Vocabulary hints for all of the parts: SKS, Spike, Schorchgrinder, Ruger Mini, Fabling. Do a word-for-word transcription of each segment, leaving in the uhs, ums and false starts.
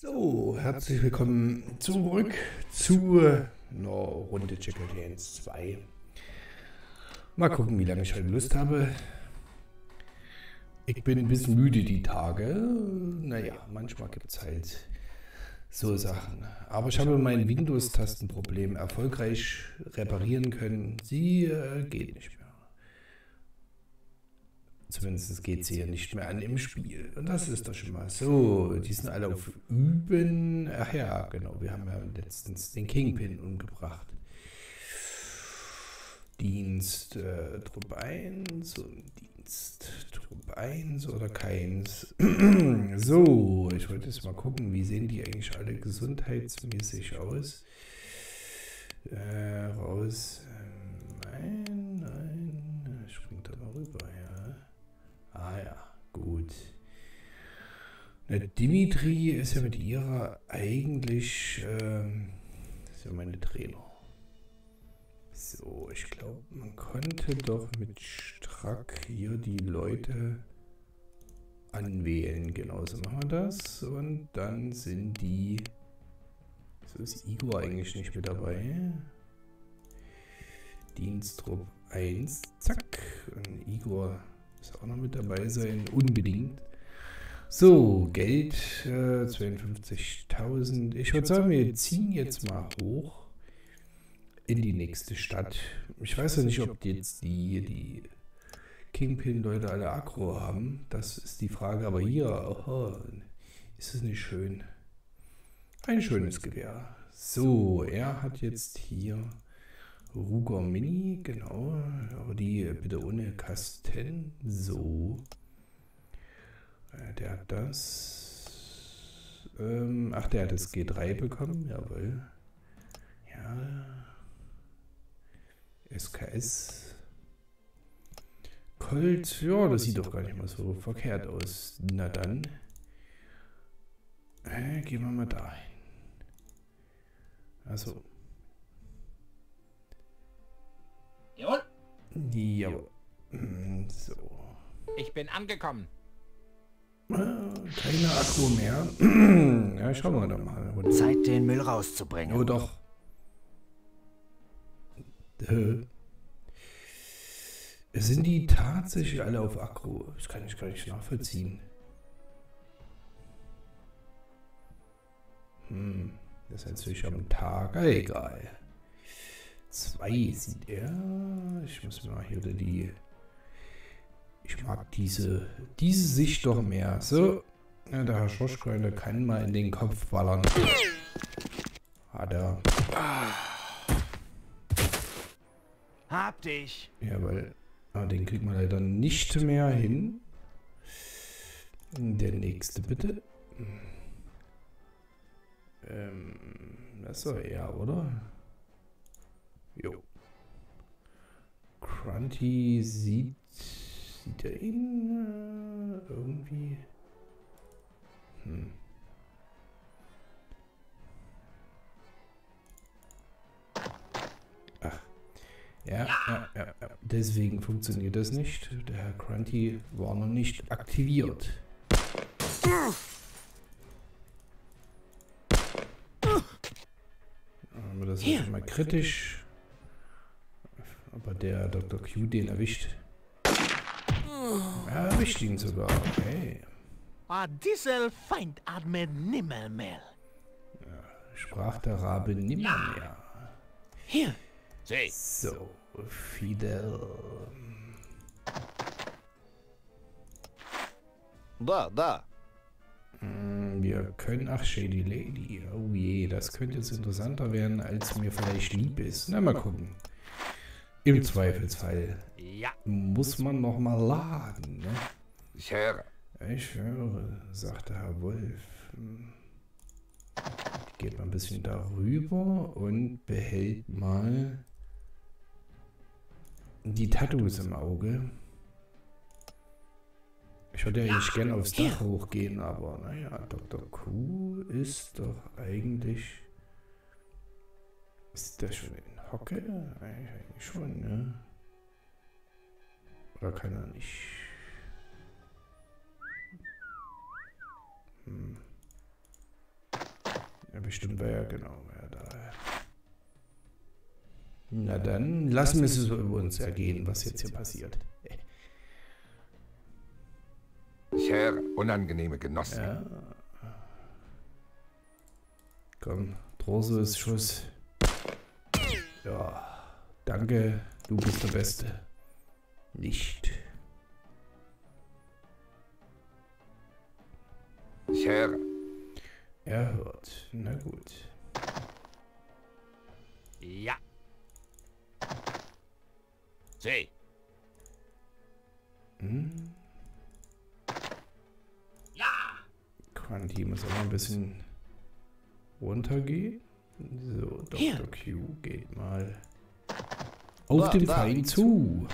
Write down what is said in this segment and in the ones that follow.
So, herzlich willkommen zurück zur no, Runde Jekyll Dance zwei. Mal gucken, wie lange ich heute Lust habe. Ich bin ein bisschen müde die Tage. Naja, manchmal gibt es halt so Sachen. Aber ich habe mein Windows-Tastenproblem erfolgreich reparieren können. Sie äh, geht nicht mehr. Zumindest geht sie hier nicht mehr an im Spiel. Und das ist doch schon mal so. Die sind alle auf Üben. Ach ja, genau. Wir haben ja letztens den Kingpin umgebracht. Dienst äh, Trupp eins und Dienst Trupp eins oder keins. So, ich wollte jetzt mal gucken, wie sehen die eigentlich alle gesundheitsmäßig aus? Äh, raus. Nein, nein. Springt da mal rüber, ja. Ah ja, gut. Na, Dimitri ist ja mit ihrer eigentlich ähm, ist ja meine Trainer. So, ich glaube, man konnte doch mit Strack hier die Leute anwählen. Genauso machen wir das. Und dann sind die... So ist Igor eigentlich nicht mit dabei. Dienstrupp eins, zack. Und Igor... Muss auch noch mit dabei sein, unbedingt. So, Geld, äh, zweiundfünfzigtausend. Ich würde sagen, wir ziehen jetzt mal hoch in die nächste Stadt. Ich weiß ja nicht, ob die jetzt die, die Kingpin-Leute alle aggro haben. Das ist die Frage, aber hier, oh, ist es nicht schön? Ein schönes Gewehr. So, er hat jetzt hier... Ruger Mini, genau, aber die bitte ohne Kasten, so, der hat das, ähm, ach, der hat das G drei bekommen, jawohl, ja, S K S, Colt, ja, das sieht doch gar nicht mal so verkehrt aus, na dann, äh, gehen wir mal dahin, also, jawohl. Jawohl. So. Ich bin angekommen. Keine Akku mehr. Ja, schauen wir doch mal. Und Zeit, den Müll rauszubringen. Oh doch. Äh. Sind die tatsächlich alle auf Akku? Das kann ich gar nicht nachvollziehen. Hm. Das ist natürlich am Tag. Egal. Zwei sieht er. Ich muss mal hier die. Ich mag diese, diese Sicht doch mehr. So, ja, der Herr Schorchgrinder kann mal in den Kopf ballern. Hat er. Hab dich. Ja, weil ah, den kriegt man leider nicht mehr hin. Der nächste bitte. Ähm, das soll er, oder? Jo. Grunty sieht... Sieht er ihn... Äh, irgendwie... Hm. Ach. Ja, ja, ja, ja. Deswegen funktioniert das nicht. Der Herr Grunty war noch nicht aktiviert. Aber das ist schon mal kritisch. Aber der Doktor Q den erwischt. Er erwischt ihn sogar, okay. Ah, diesel Feindatme nimmermehr. Sprach der Rabe nimmermehr. Hier. So, Fidel. Da, da. Wir können, ach, Shady Lady. Oh je, das könnte jetzt interessanter werden, als mir vielleicht lieb ist. Na, mal gucken. Im Zweifelsfall ja. Muss man noch mal laden, ne? Ich höre. Ich höre, sagte Herr Wolf. Geht mal ein bisschen darüber und behält mal die Tattoos im Auge. Ich würde ja eigentlich gerne aufs Dach hochgehen, aber naja, Doktor Q ist doch eigentlich... Ist der schon in Hocke? Eigentlich schon, ne? Oder kann er nicht? Hm. bestimmt wer, genau, wer da. Na dann, lassen wir es über uns ergehen, was jetzt hier passiert. Herr, unangenehme Genossen. Ja. Komm, Drose ist Schuss. Ja, danke, du bist der Beste. Nicht. Ich höre. Er hört. Na gut. Ja. Seh. Hm? Ja. Quanti muss auch ein bisschen runtergehen. So, Doktor Q geht mal auf da, den da, Feind zu.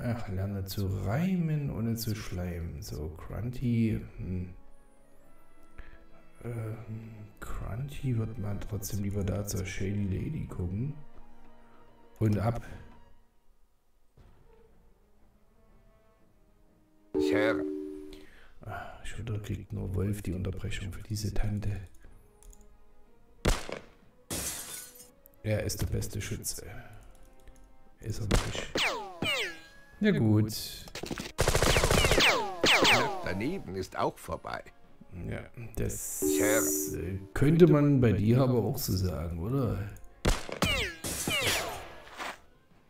Ach, lerne zu reimen, ohne zu schleimen. So, Grunty. Hm. Ähm, Grunty wird man trotzdem lieber da zur Shady Lady gucken. Und ab. Ich höre. Ach, schon da kriegt nur Wolf die Unterbrechung für diese Tante. Er ist der beste Schütze. Ist er nicht. Na gut. Daneben ist auch vorbei. Ja, das könnte man bei dir aber auch so sagen, oder?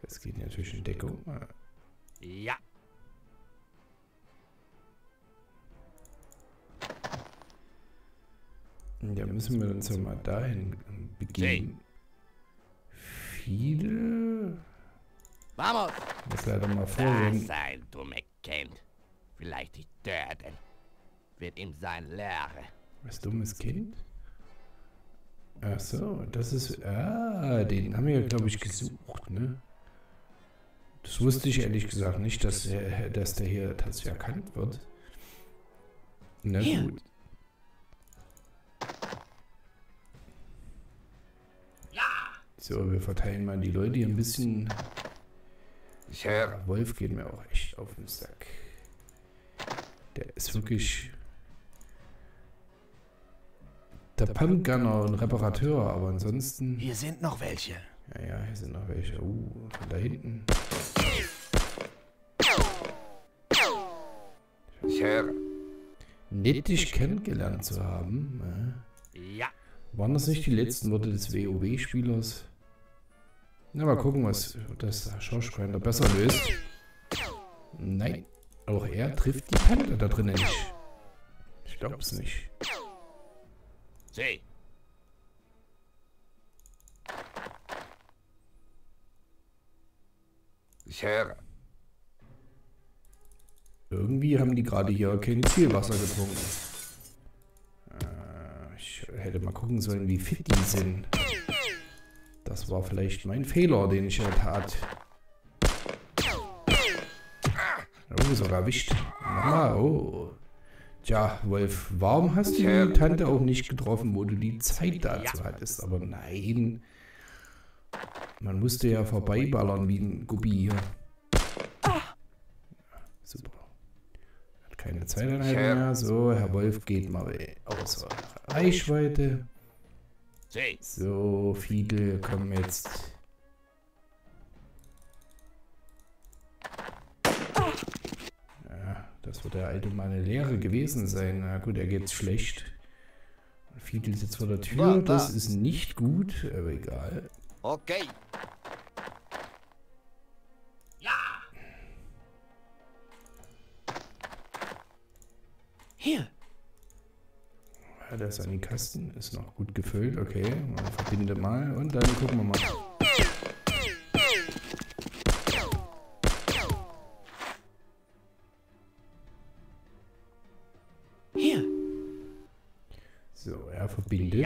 Das geht natürlich in Deckung. Ja. Da müssen wir uns ja mal dahin begeben. Viele... Vamos! Das leider mal vorgehen. Da sein, du Kind. Vielleicht dich töten. Wird ihm sein Lehre. Was dummes Kind? Ach so, das ist... Ah, den haben wir ja, glaube ich, gesucht, ne? Das wusste ich ehrlich gesagt nicht, dass, äh, dass der hier tatsächlich erkannt wird. Na gut. So, wir verteilen mal die Leute hier ein bisschen... Ich höre. Wolf geht mir auch echt auf den Sack. Der ist wirklich der Pumpgunner und Reparateur, aber ansonsten... Hier sind noch welche. Ja, ja, hier sind noch welche. Uh, von da hinten. Ich höre. Nett, dich kennengelernt zu haben. Ja. Waren das nicht die letzten Worte des WoW-Spielers? Na, mal gucken, was das Schorchgrinder besser löst. Nein, auch er trifft die Panther da drinnen nicht. Ich glaub's nicht. Seh. Ich höre. Irgendwie haben die gerade hier kein Zielwasser getrunken. Ich hätte mal gucken sollen, wie fit die sind. Das war vielleicht mein Fehler, den ich tat. Oh, sogar erwischt. Ah, oh. Tja, Wolf, warum hast du die Tante auch nicht getroffen, wo du die Zeit dazu hattest? Aber nein. Man musste ja vorbeiballern wie ein Gubbi hier. Super. Hat keine Zeiteinheit mehr. So, Herr Wolf geht mal außer Reichweite. So, Fiedel, komm jetzt. Ja, das wird der alte Mann eine Lehre gewesen sein. Na gut, er geht's schlecht. Fiedel sitzt vor der Tür, das ist nicht gut, aber egal. Okay. Ja. Hier. Das an den Kasten ist noch gut gefüllt, okay. Man verbindet mal und dann gucken wir mal. Hier. So, er verbindet.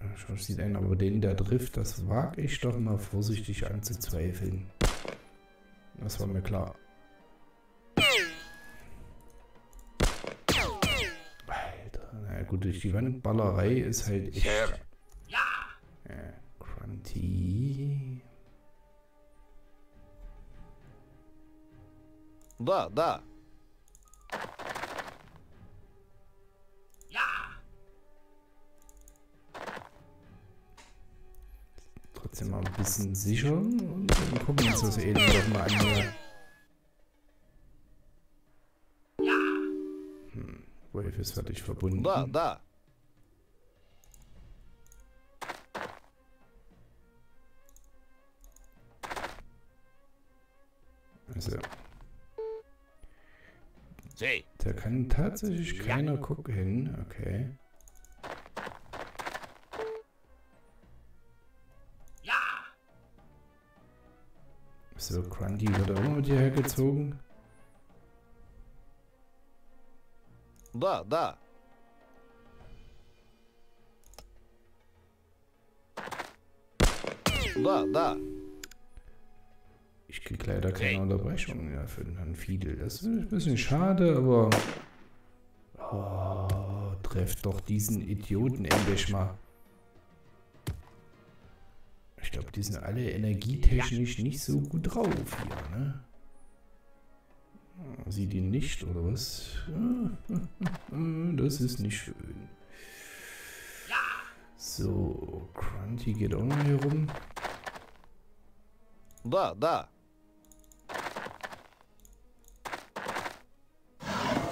Ja. Schon sieht einen aber den, der trifft, das wage ich doch mal vorsichtig anzuzweifeln. Das war mir klar. Gut, durch die Wandballerei ist halt echt. Ja. Ja, Grunty. Da, da. Ja. jetzt mal ein bisschen sichern und dann gucken wir uns das eben doch mal an. Hm, Wolf ist fertig verbunden. Da, da. Also. Da kann tatsächlich keiner gucken. Okay. So, Grundy wird auch mit dir hergezogen. Da, da. Da, da. Ich krieg leider keine Unterbrechung mehr für den Herrn Fiedel. Das ist ein bisschen schade, aber... Oh, trefft doch diesen Idioten endlich mal. Ich glaube, die sind alle energietechnisch nicht so gut drauf hier, ne? Sieht ihn nicht, oder was? Das ist nicht schön. So, Grunty geht auch noch hier rum. Da, da.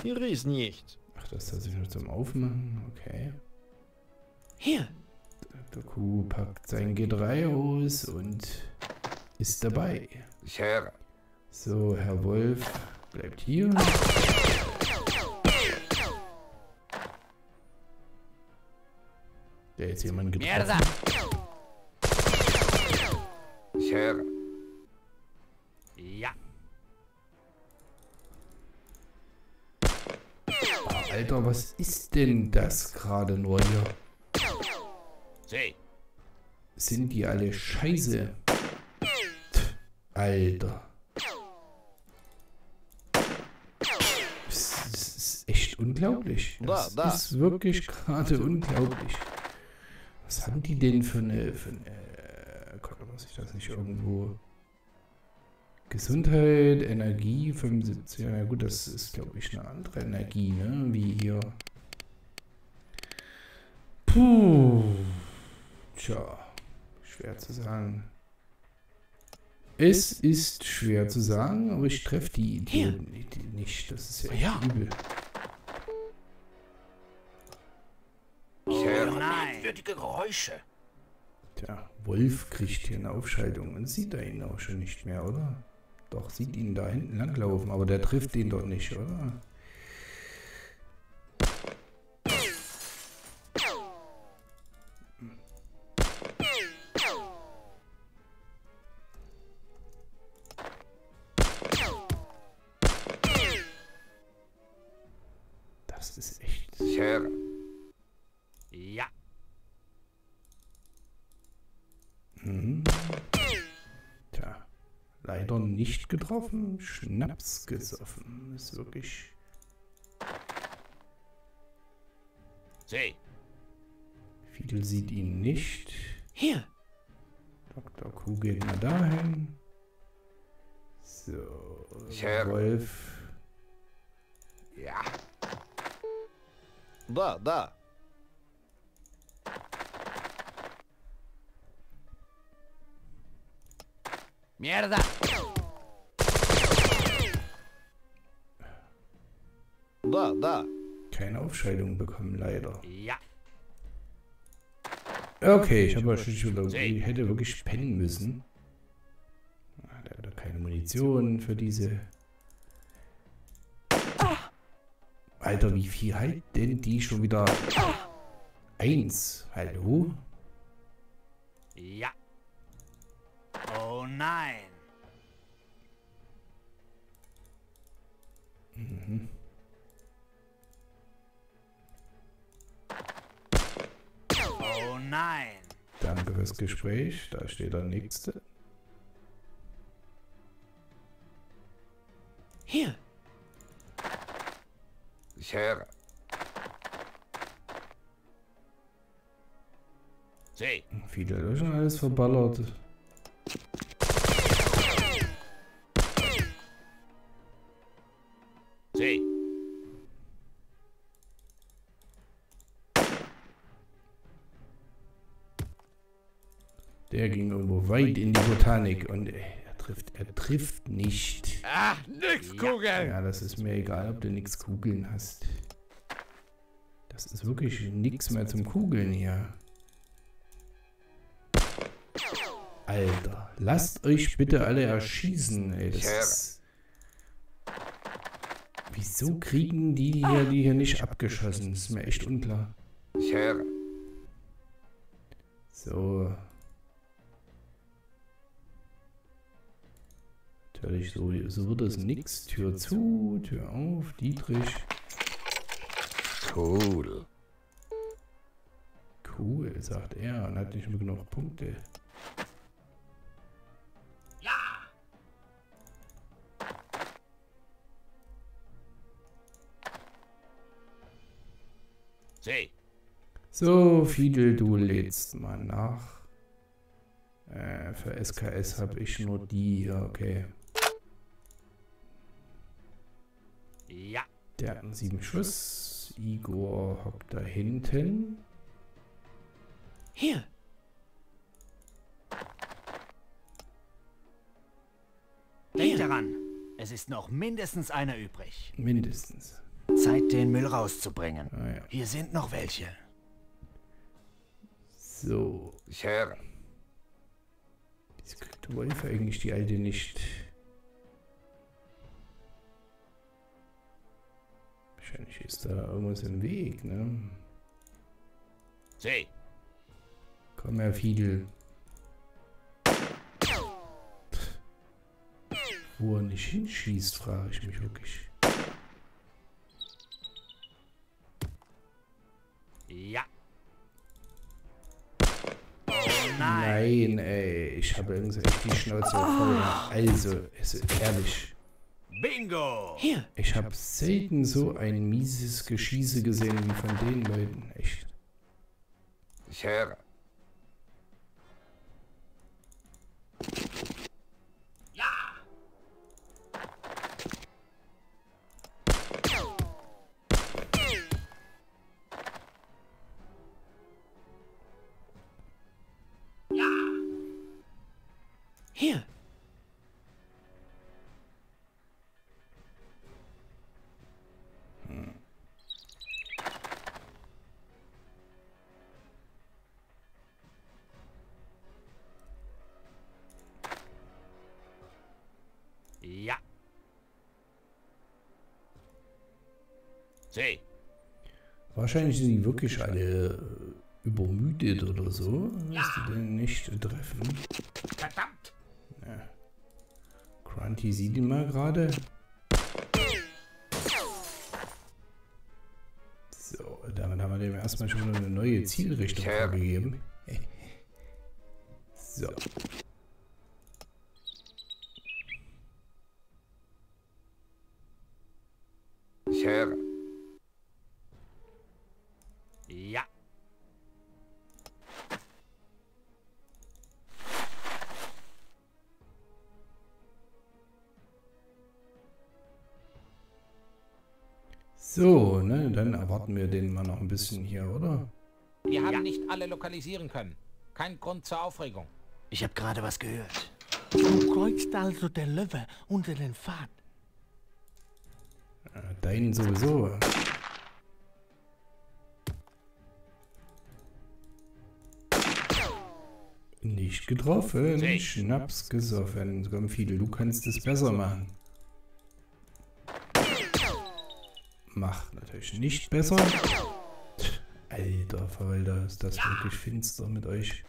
Hier ist nicht. Ach, das hat sich nur zum Aufmachen, okay. Hier. Der Kuh packt sein G drei aus und ist dabei. Ich höre. So, Herr Wolf bleibt hier. Der jetzt jemand getroffen. Ich höre. Ja. Alter, was ist denn das gerade nur hier? Sind die alle scheiße? Alter. Das ist echt unglaublich. Das da, da. ist wirklich gerade unglaublich. Was haben die denn für eine... Für eine Gott, muss ich das nicht irgendwo... Gesundheit, Energie, fünfundsiebzig. Na gut, das ist, glaube ich, eine andere Energie, ne? Wie hier. Puh. Tja, schwer zu sagen. Es ist schwer zu sagen, aber ich treffe die Idioten nicht. Das ist ja echt ja. übel. Ich höre merkwürdige Geräusche. Tja, Wolf kriegt hier eine Aufschaltung und sieht da ihn auch schon nicht mehr, oder? Doch, sieht ihn da hinten langlaufen, aber der trifft ihn doch nicht, oder? Nicht getroffen, Schnaps gesoffen. Ist wirklich. See. Fiedel sieht ihn nicht. Hier. Doktor Kuh geht mal dahin. So. Wolf. Ja. Da, da. Mierda. Da, da. Keine Aufscheidung bekommen, leider. Ja. Okay, ich habe wahrscheinlich wieder. Ich hätte wirklich pennen müssen. Der hat keine Munition für diese. Alter, wie viel halt denn die schon wieder? Eins. Hallo? Ja. Oh nein. Mhm. Nein. Danke fürs Gespräch. Da steht der nächste. Hier. Ich höre. See. Viele Löcher, alles verballert. See. Der ging irgendwo weit in die Botanik und ey, er trifft, er trifft nicht. Ah, nix kugeln! Ja, das ist mir egal, ob du nix kugeln hast. Das ist wirklich nichts mehr zum Kugeln hier. Alter, lasst euch bitte alle erschießen, ey. Das ist... Wieso kriegen die hier, die hier nicht abgeschossen? Das ist mir echt unklar. Ich höre. So. Natürlich, so, so wird es nix. Tür zu, Tür auf, Dietrich. Cool. Cool, sagt er und hat nicht mehr genug Punkte. Ja. See. So, Fidel, du lädst mal nach. Äh, für S K S habe ich nur die hier, okay. Ja. Der hat einen sieben Schuss. Igor hockt da hinten. Hier. Denk daran, es ist noch mindestens einer übrig. Mindestens. Zeit, den Müll rauszubringen. Ah, ja. Hier sind noch welche. So. Ich höre. Wieso kriegt Wolf eigentlich die alte nicht? Wahrscheinlich ist da irgendwas im Weg, ne? Seh! Komm her, Fidel. Wo er nicht hinschießt, frage ich mich wirklich. Ja! Oh nein! Nein, ey! Ich habe irgendwie die Schnauze voll. Also, es ist ehrlich. Bingo! Hier. Ich habe selten so ein mieses Geschieße gesehen wie von den Leuten. Echt. Ich höre. Ja! Ja! Hier! Wahrscheinlich sind die wirklich alle übermüdet oder so, dass die denn nicht treffen. Verdammt! Ja. Grunty sieht ihn mal gerade. So, damit haben wir dem erstmal schon eine neue Zielrichtung vorgegeben. So. Ich höre. Ja. So, ne, dann erwarten wir den mal noch ein bisschen hier, oder? Wir haben ja nicht alle lokalisieren können. Kein Grund zur Aufregung. Ich habe gerade was gehört. Du kreuzt also der Löwe unter den Pfad. Deinen sowieso. Nicht getroffen, See. Schnaps gesoffen. Komm, Fidel, du kannst es besser machen. Macht natürlich nicht besser. Alter Verwalter, ist das wirklich finster mit euch.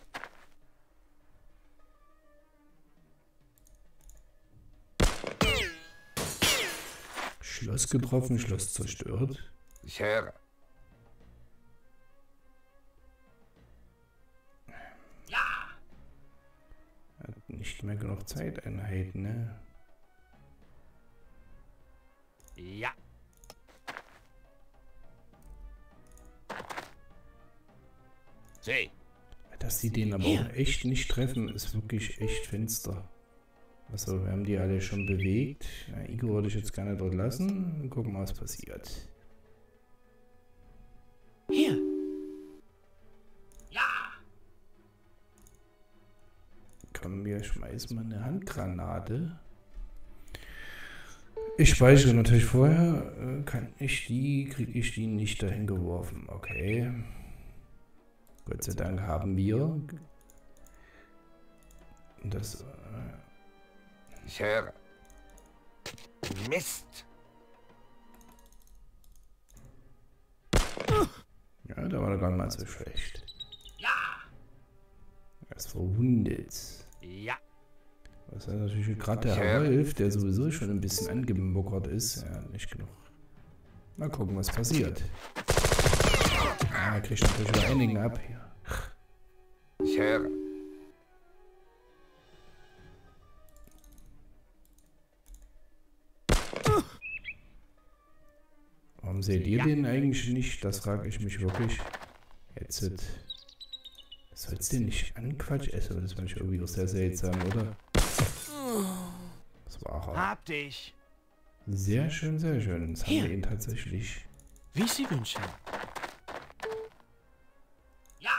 Schloss getroffen, Schloss zerstört. Ich höre. Nicht mehr genug Zeiteinheit, ne? Ja. See. Dass sie den aber auch echt nicht treffen, ist wirklich echt finster. Achso, wir haben die alle schon bewegt. Na, Igor würde ich jetzt gerne dort lassen. Gucken mal, was passiert. Hier. Ja. komm, wir schmeißen mal eine Handgranate. Ich speichere natürlich vorher. Kann ich die, kriege ich die nicht dahin geworfen. Okay. Gott sei Dank haben wir das. Ich höre. Mist. Ja, da war er gar nicht mal so schlecht. Ja. Das verwundet. Ja. Was hat natürlich gerade der Herr, der sowieso schon ein bisschen angemuckert ist. Ja, nicht genug. Mal gucken, was passiert. Ah, er kriegt natürlich wieder einigen ab hier. Ich höre. Warum seht ihr ja. den eigentlich nicht? Das frage ich mich wirklich. Jetzt wird. Sollst du nicht anquatschen? Also, das war ich irgendwie auch sehr seltsam, oder? Das war auch. Hab dich! Sehr schön, sehr schön. Das haben wir ihn tatsächlich. Wie Sie wünschen. Ja!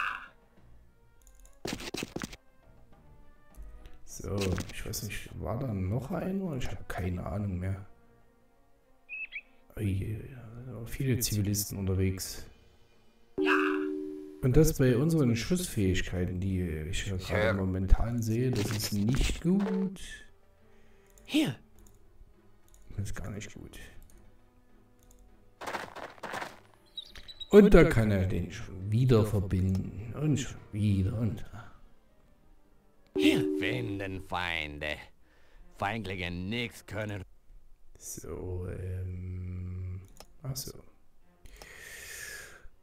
So, ich weiß nicht, war da noch ein oder ich habe keine Ahnung mehr. Oh je, da waren viele Zivilisten unterwegs. Ja! Und das bei unseren Schussfähigkeiten, die ich ja gerade momentan sehe, das ist nicht gut. Hier. Das ist gar nicht gut. Und, und da kann er den schon wieder verbinden. Und schon wieder. Und hier. Finden Feinde. Feindliche nichts können. So, ähm. Achso.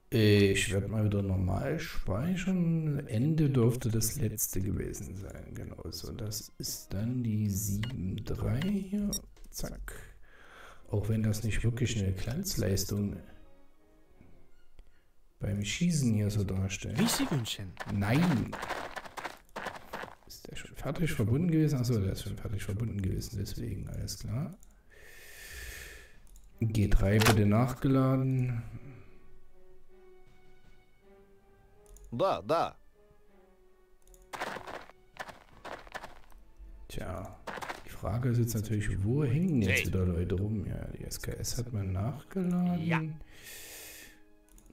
Ich werde mal wieder normal speichern. Ende dürfte das letzte gewesen sein. Genau so. Das ist dann die sieben Komma drei hier. Zack. Auch wenn das nicht wirklich eine Glanzleistung beim Schießen hier so darstellt. Wie Sie wünschen. Nein. Ist der schon fertig verbunden gewesen? Achso, der ist schon fertig verbunden gewesen. Deswegen, alles klar. G drei bitte nachgeladen. Da, da. Tja, die Frage ist jetzt natürlich, wo hängen jetzt wieder Leute rum? Ja, die S K S hat man nachgeladen. Ja.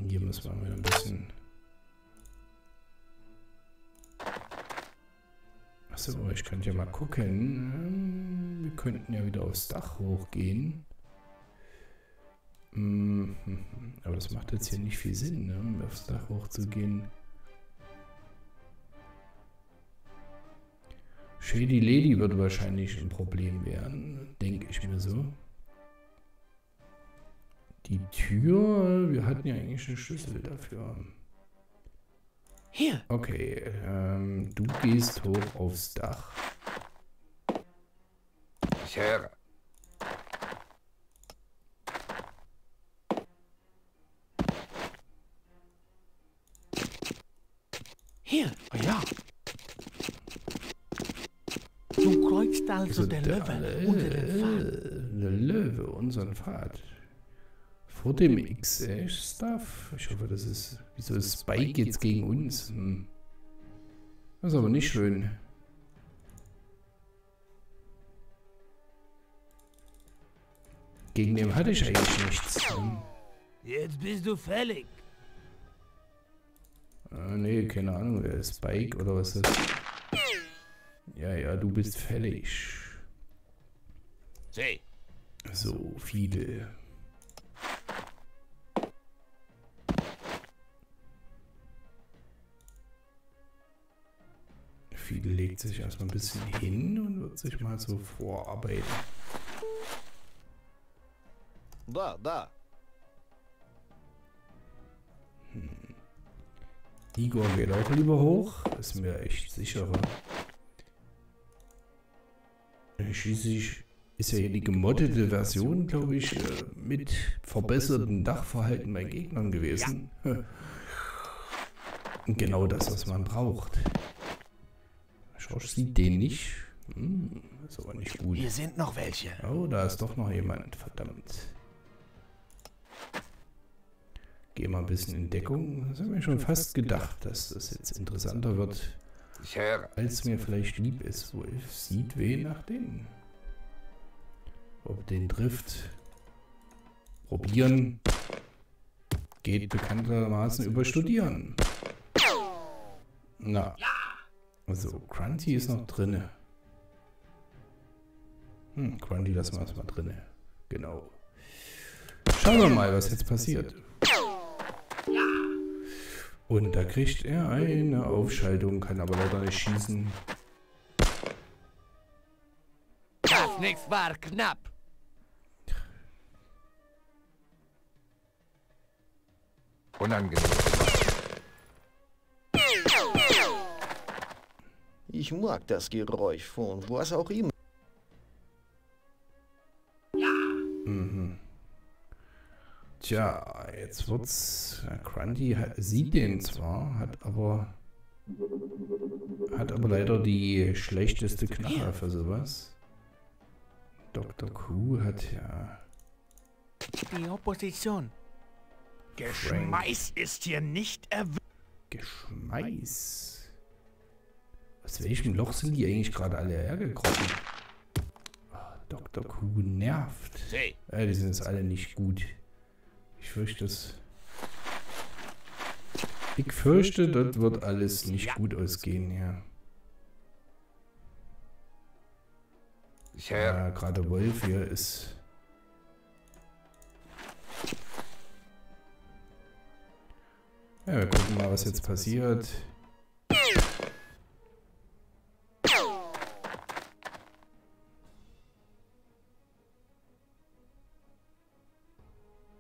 Hier müssen wir mal ein bisschen... Achso, ich könnte ja mal gucken. Wir könnten ja wieder aufs Dach hochgehen. Aber das macht jetzt hier nicht viel Sinn, ne? Aufs Dach hochzugehen. Shady Lady würde wahrscheinlich ein Problem werden, denke ich mir so. Die Tür, wir hatten ja eigentlich einen Schlüssel dafür. Hier. Okay, ähm, du gehst hoch aufs Dach. Ich höre. Hier, oh ja. Du kreuzt also, also den Löwe unter den Pfad. Der Löwe, unseren Pfad. Vor dem X-Stuff. Ich hoffe, das ist... Wieso ist Spike jetzt gegen uns? Hm. Das ist aber nicht schön. Gegen den hatte ich eigentlich nichts. Hm. Jetzt bist du fällig. Ah, nee, keine Ahnung, wer ist Spike oder was ist das? Ja, ja, du bist fällig. So, viele. Viele legt sich erstmal ein bisschen hin und wird sich mal so vorarbeiten. Da, da. Hm. Igor geht auch lieber hoch, ist mir echt sicherer. Schließlich ist ja hier die gemoddete Version, glaube ich, mit verbessertem Dachverhalten bei Gegnern gewesen. Ja. Und genau das, was man braucht. Schorsch sieht den nicht. Hm, ist aber nicht gut. Hier sind noch welche. Oh, da ist doch noch jemand, verdammt. Geh mal ein bisschen in Deckung. Das haben wir schon fast gedacht, dass das jetzt interessanter wird. Ich höre. Als mir vielleicht lieb ist, wo ich sieht weh nach denen. Ob den Drift probieren geht bekanntermaßen über Studieren. Na, also Grunty ist noch drinne. Hm, Grunty lassen wir erstmal drinne. Genau. Schauen wir mal, was jetzt passiert. Und da kriegt er eine Aufschaltung, kann aber leider nicht schießen. Das nächste war knapp. Unangenehm. Ich mag das Geräusch von was auch immer. Mhm. Tja, jetzt wird's. Grunty sieht den zwar, hat aber hat aber leider die schlechteste Knarre für sowas. Doktor Q hat ja die Opposition. Geschmeiß ist hier nicht erwünscht. Geschmeiß. Aus welchem Loch sind die eigentlich gerade alle hergekrochen? Oh, Doktor Q nervt. Ja, die sind jetzt alle nicht gut. Ich fürchte es. Ich fürchte, das wird alles nicht ja. gut ausgehen, ja. Ich höre. Ja, gerade Wolf hier ist. Ja, wir gucken mal, was jetzt passiert.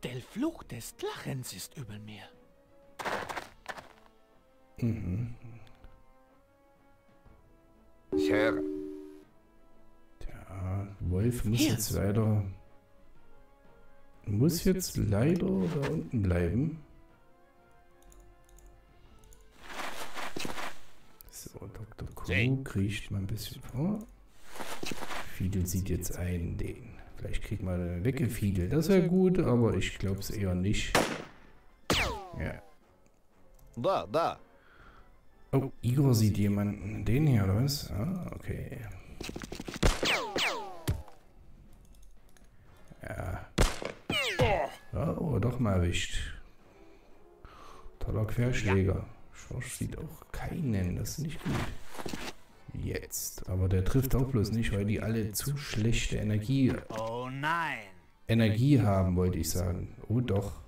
Der Fluch des Lachens ist über mir. Mhm. Ich höre. Der Wolf muss jetzt leider... Muss jetzt leider da unten bleiben. So, Doktor Q kriecht mal ein bisschen vor. Fiedel sieht jetzt einen, den... Vielleicht kriegt man weggefiedelt. Das wäre gut, aber ich glaube es eher nicht. Ja. Da, da. Oh, Igor sieht jemanden. Den hier, oder was? Ah, okay. Ja. Oh, doch mal erwischt. Toller Querschläger. Schorsch sieht auch keinen. Das ist nicht gut. Jetzt. Aber der trifft auch bloß nicht, weil die alle zu schlechte Energie... Oh nein! Energie haben, wollte ich sagen. Oh doch.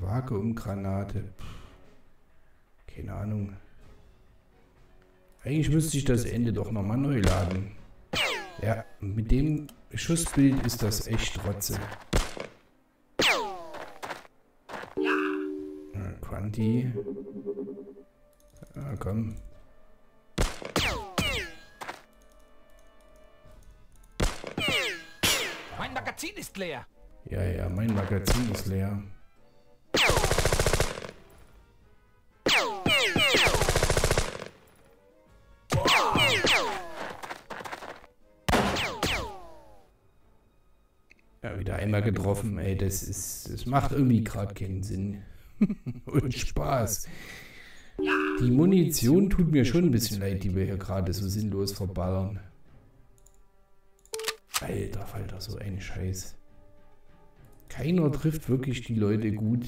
Vakuumgranate. Keine Ahnung. Eigentlich müsste ich das Ende doch nochmal neu laden. Ja, mit dem Schussbild ist das echt Rotze. Ja, Grunty... Ah, komm. Mein Magazin ist leer. Ja, ja, mein Magazin ist leer. Ja, wieder einmal getroffen, ey, das ist, das macht irgendwie gerade keinen Sinn. Und Spaß. Die Munition tut mir schon ein bisschen leid, die wir hier gerade so sinnlos verballern. Alter, Falter, so ein Scheiß. Keiner trifft wirklich die Leute gut.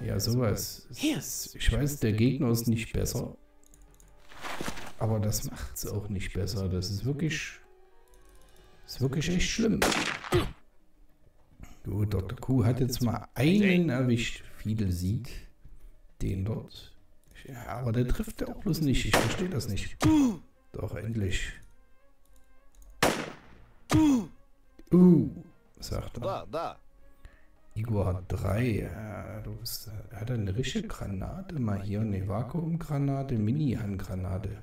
Ja, sowas. Ich weiß, der Gegner ist nicht besser. Aber das macht es auch nicht besser. Das ist wirklich... Das ist wirklich echt schlimm. Gut, Doktor Q hat jetzt mal einen erwischt. Viele sieht... Den dort. Ja, aber der trifft ja auch bloß nicht. Ich verstehe das nicht. Doch, endlich. Uh, sagt er. Igor hat drei. Ja, du bist, er hat eine richtige Granate mal hier. Eine Vakuumgranate, Mini-Handgranate.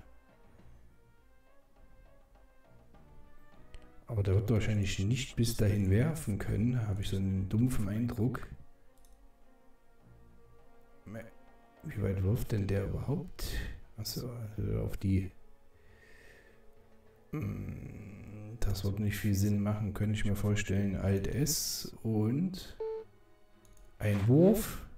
Aber der wird wahrscheinlich nicht bis dahin werfen können. Habe ich so einen dumpfen Eindruck. Wie weit wirft denn der überhaupt? Achso, also auf die... Das wird nicht viel Sinn machen, könnte ich mir vorstellen. Alt S und... Ein Wurf.